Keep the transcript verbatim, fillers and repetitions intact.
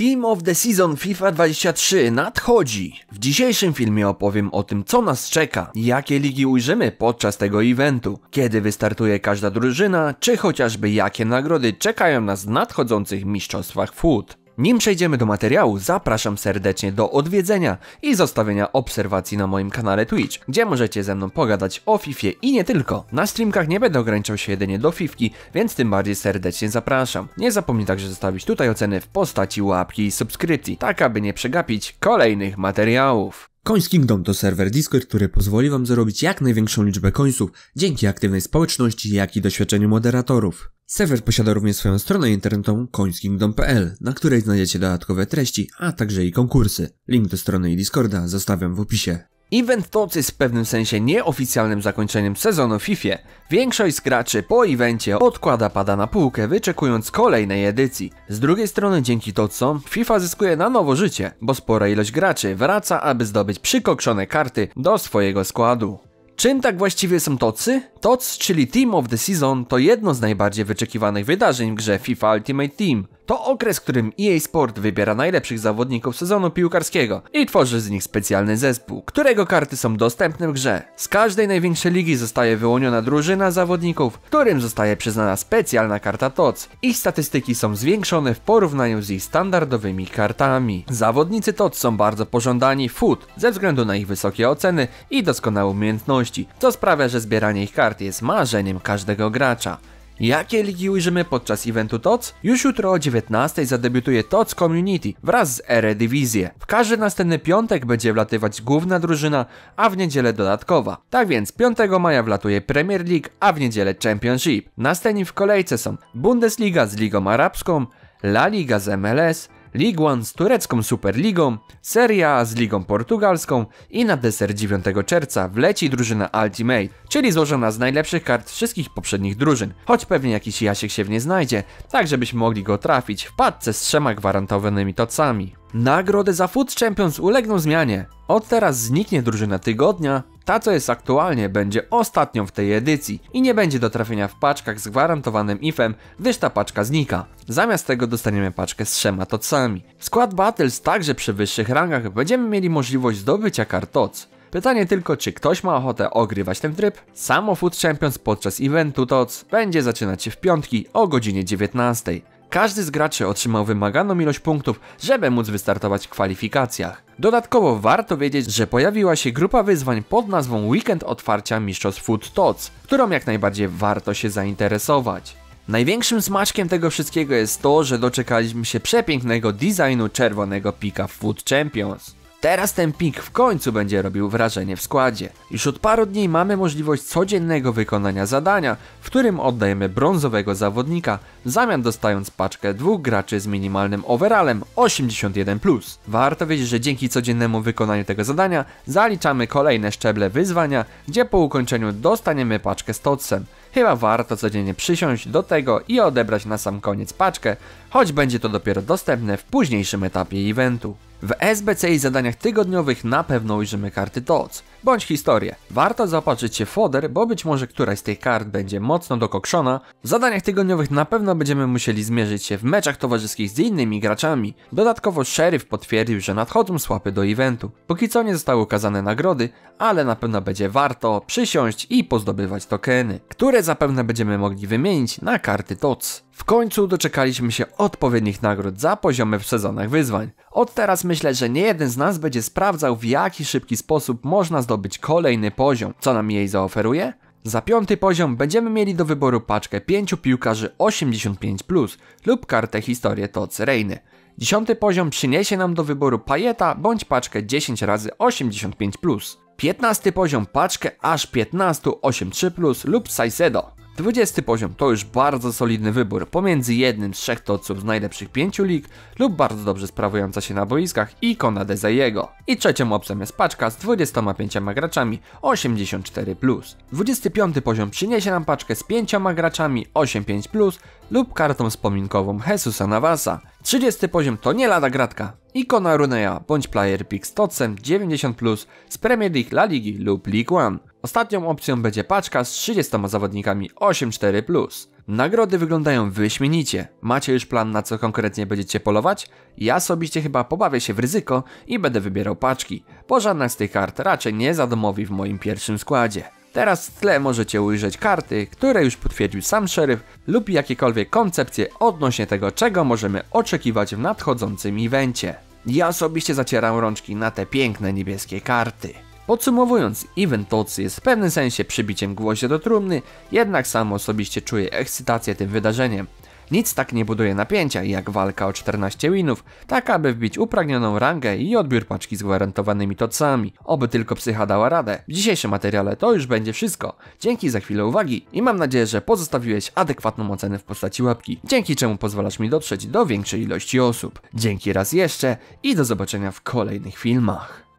Team of the Season FIFA dwadzieścia trzy nadchodzi. W dzisiejszym filmie opowiem o tym, co nas czeka, jakie ligi ujrzymy podczas tego eventu, kiedy wystartuje każda drużyna, czy chociażby jakie nagrody czekają nas w nadchodzących mistrzostwach F U T. Nim przejdziemy do materiału, zapraszam serdecznie do odwiedzenia i zostawienia obserwacji na moim kanale Twitch, gdzie możecie ze mną pogadać o Fifie i nie tylko. Na streamkach nie będę ograniczał się jedynie do Fifki, więc tym bardziej serdecznie zapraszam. Nie zapomnij także zostawić tutaj oceny w postaci łapki i subskrypcji, tak aby nie przegapić kolejnych materiałów. Coins Kingdom to serwer Discord, który pozwoli wam zarobić jak największą liczbę coinsów dzięki aktywnej społeczności, jak i doświadczeniu moderatorów. Serwer posiada również swoją stronę internetową coins kingdom kropka p l, na której znajdziecie dodatkowe treści, a także i konkursy. Link do strony i Discorda zostawiam w opisie. Event T O T S jest w pewnym sensie nieoficjalnym zakończeniem sezonu w Fifie. Większość z graczy po evencie odkłada pada na półkę, wyczekując kolejnej edycji. Z drugiej strony dzięki T O T S om FIFA zyskuje na nowo życie, bo spora ilość graczy wraca, aby zdobyć przykokszone karty do swojego składu. Czym tak właściwie są T O T sy? T O T S, czyli Team of the Season, to jedno z najbardziej wyczekiwanych wydarzeń w grze FIFA Ultimate Team. To okres, w którym E A Sport wybiera najlepszych zawodników sezonu piłkarskiego i tworzy z nich specjalny zespół, którego karty są dostępne w grze. Z każdej największej ligi zostaje wyłoniona drużyna zawodników, którym zostaje przyznana specjalna karta T O T S. Ich statystyki są zwiększone w porównaniu z ich standardowymi kartami. Zawodnicy T O T S są bardzo pożądani w F U T ze względu na ich wysokie oceny i doskonałe umiejętności, co sprawia, że zbieranie ich kart jest marzeniem każdego gracza. Jakie ligi ujrzymy podczas eventu T O T S? Już jutro o dziewiętnastej zadebiutuje T O T S Community wraz z Eredivisie. W każdy następny piątek będzie wlatywać główna drużyna, a w niedzielę dodatkowa. Tak więc piątego maja wlatuje Premier League, a w niedzielę Championship. Następni w kolejce są Bundesliga z Ligą Arabską, La Liga z M L S, League One z turecką Superligą, Serie A z Ligą Portugalską i na deser dziewiątego czerwca wleci drużyna Ultimate, czyli złożona z najlepszych kart wszystkich poprzednich drużyn, choć pewnie jakiś Jasiek się w nie znajdzie, tak żebyśmy mogli go trafić w paczce z trzema gwarantowanymi tocami. Nagrody za Food Champions ulegną zmianie. Od teraz zniknie drużyna tygodnia, ta co jest aktualnie będzie ostatnią w tej edycji i nie będzie do trafienia w paczkach z gwarantowanym ifem, gdyż ta paczka znika. Zamiast tego dostaniemy paczkę z trzema totsami. W Squad Battles także przy wyższych rangach będziemy mieli możliwość zdobycia kart tots. Pytanie tylko, czy ktoś ma ochotę ogrywać ten tryb? Samo Food Champions podczas eventu T O T S będzie zaczynać się w piątki o godzinie dziewiętnastej. Każdy z graczy otrzymał wymaganą ilość punktów, żeby móc wystartować w kwalifikacjach. Dodatkowo warto wiedzieć, że pojawiła się grupa wyzwań pod nazwą Weekend Otwarcia Mistrzostw F U T T O T S, którą jak najbardziej warto się zainteresować. Największym smaczkiem tego wszystkiego jest to, że doczekaliśmy się przepięknego designu czerwonego pika w F U T Champions. Teraz ten pik w końcu będzie robił wrażenie w składzie. Już od paru dni mamy możliwość codziennego wykonania zadania, w którym oddajemy brązowego zawodnika, w zamian dostając paczkę dwóch graczy z minimalnym overallem osiemdziesiąt jeden plus. Warto wiedzieć, że dzięki codziennemu wykonaniu tego zadania zaliczamy kolejne szczeble wyzwania, gdzie po ukończeniu dostaniemy paczkę z totsem. Chyba warto codziennie przysiąść do tego i odebrać na sam koniec paczkę, choć będzie to dopiero dostępne w późniejszym etapie eventu. W S B C i zadaniach tygodniowych na pewno ujrzymy karty T O T S, bądź historię. Warto zaopatrzyć się w foder, bo być może któraś z tych kart będzie mocno dokokszona. W zadaniach tygodniowych na pewno będziemy musieli zmierzyć się w meczach towarzyskich z innymi graczami. Dodatkowo Sheriff potwierdził, że nadchodzą słapy do eventu. Póki co nie zostały ukazane nagrody, ale na pewno będzie warto przysiąść i pozdobywać tokeny, które zapewne będziemy mogli wymienić na karty T O T S. W końcu doczekaliśmy się odpowiednich nagród za poziomy w sezonach wyzwań. Od teraz myślę, że nie jeden z nas będzie sprawdzał, w jaki szybki sposób można zdobyć kolejny poziom. Co nam jej zaoferuje? Za piąty poziom będziemy mieli do wyboru paczkę pięciu piłkarzy osiemdziesiąt pięć plus lub kartę historię T O T S Reyny. Dziesiąty poziom przyniesie nam do wyboru Pajeta bądź paczkę dziesięć razy osiemdziesiąt pięć plus. Piętnasty poziom paczkę aż piętnaście osiemdziesiąt trzy plus lub Saicedo. dwudziesty poziom to już bardzo solidny wybór pomiędzy jednym z trzech totsów z najlepszych pięciu lig lub bardzo dobrze sprawująca się na boiskach ikona Dezaiego. I trzecią opcją jest paczka z dwudziestoma pięcioma graczami osiemdziesiąt cztery plus. dwudziesty piąty poziom przyniesie nam paczkę z pięcioma graczami osiemdziesiąt pięć plus lub kartą wspominkową Jesusa Navasa. trzydziesty poziom to nie lada gratka. Ikona Runea bądź player pick z totsem dziewięćdziesiąt plus z Premier League, La Ligi lub League One. Ostatnią opcją będzie paczka z trzydziestoma zawodnikami osiem cztery plus. Nagrody wyglądają wyśmienicie. Macie już plan, na co konkretnie będziecie polować? Ja osobiście chyba pobawię się w ryzyko i będę wybierał paczki, bo żadna z tych kart raczej nie zadomowi w moim pierwszym składzie. Teraz w tle możecie ujrzeć karty, które już potwierdził sam Sheriff, lub jakiekolwiek koncepcje odnośnie tego, czego możemy oczekiwać w nadchodzącym evencie. Ja osobiście zacieram rączki na te piękne niebieskie karty. Podsumowując, event T O T S jest w pewnym sensie przybiciem gwoździa do trumny, jednak sam osobiście czuję ekscytację tym wydarzeniem. Nic tak nie buduje napięcia jak walka o czternaście winów, tak aby wbić upragnioną rangę i odbiór paczki z gwarantowanymi totsami. Oby tylko psycha dała radę. W dzisiejszym materiale to już będzie wszystko. Dzięki za chwilę uwagi i mam nadzieję, że pozostawiłeś adekwatną ocenę w postaci łapki, dzięki czemu pozwalasz mi dotrzeć do większej ilości osób. Dzięki raz jeszcze i do zobaczenia w kolejnych filmach.